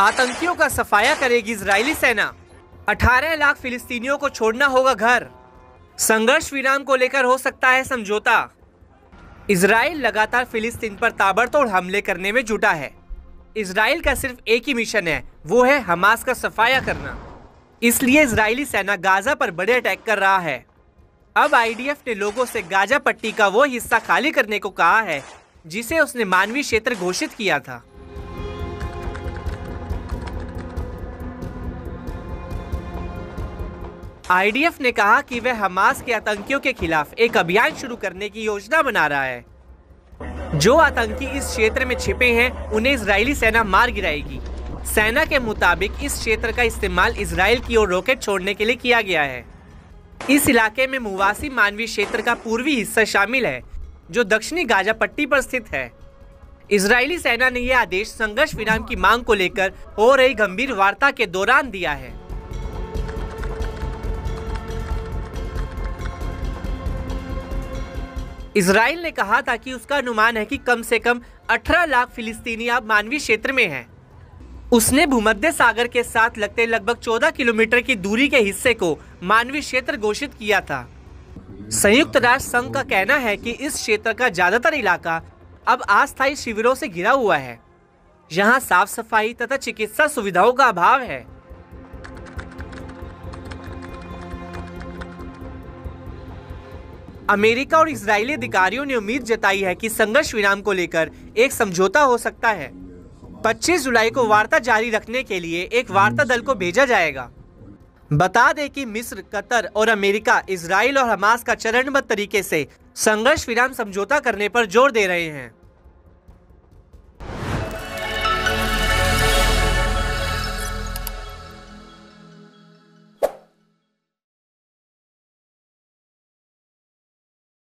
आतंकियों का सफाया करेगी इजरायली सेना। 18 लाख फिलिस्तीनियों को छोड़ना होगा घर। संघर्ष विराम को लेकर हो सकता है समझौता। इजराइल लगातार फिलिस्तीन पर ताबड़तोड़ हमले करने में जुटा है। इजराइल का सिर्फ एक ही मिशन है, वो है हमास का सफाया करना। इसलिए इजरायली सेना गाजा पर बड़े अटैक कर रहा है। अब आईडीएफ ने लोगों से गाजापट्टी का वो हिस्सा खाली करने को कहा है जिसे उसने मानवीय क्षेत्र घोषित किया था। आईडीएफ ने कहा कि वह हमास के आतंकियों के खिलाफ एक अभियान शुरू करने की योजना बना रहा है। जो आतंकी इस क्षेत्र में छिपे हैं उन्हें इजरायली सेना मार गिराएगी। सेना के मुताबिक इस क्षेत्र का इस्तेमाल इजरायल की ओर रॉकेट छोड़ने के लिए किया गया है। इस इलाके में मुवासी मानवीय क्षेत्र का पूर्वी हिस्सा शामिल है जो दक्षिणी गाजापट्टी पर स्थित है। इजरायली सेना ने यह आदेश संघर्ष विराम की मांग को लेकर हो रही गंभीर वार्ता के दौरान दिया है। इजराइल ने कहा था कि उसका अनुमान है कि कम से कम 18 लाख फिलिस्तीनी अब मानवीय क्षेत्र में हैं। उसने भूमध्य सागर के साथ लगते लगभग 14 किलोमीटर की दूरी के हिस्से को मानवीय क्षेत्र घोषित किया था। संयुक्त राष्ट्र संघ का कहना है कि इस क्षेत्र का ज्यादातर इलाका अब अस्थायी शिविरों से घिरा हुआ है। यहाँ साफ सफाई तथा चिकित्सा सुविधाओं का अभाव है। अमेरिका और इजरायली अधिकारियों ने उम्मीद जताई है कि संघर्ष विराम को लेकर एक समझौता हो सकता है। 25 जुलाई को वार्ता जारी रखने के लिए एक वार्ता दल को भेजा जाएगा। बता दें कि मिस्र, कतर और अमेरिका इजरायल और हमास का चरणबद्ध तरीके से संघर्ष विराम समझौता करने पर जोर दे रहे हैं।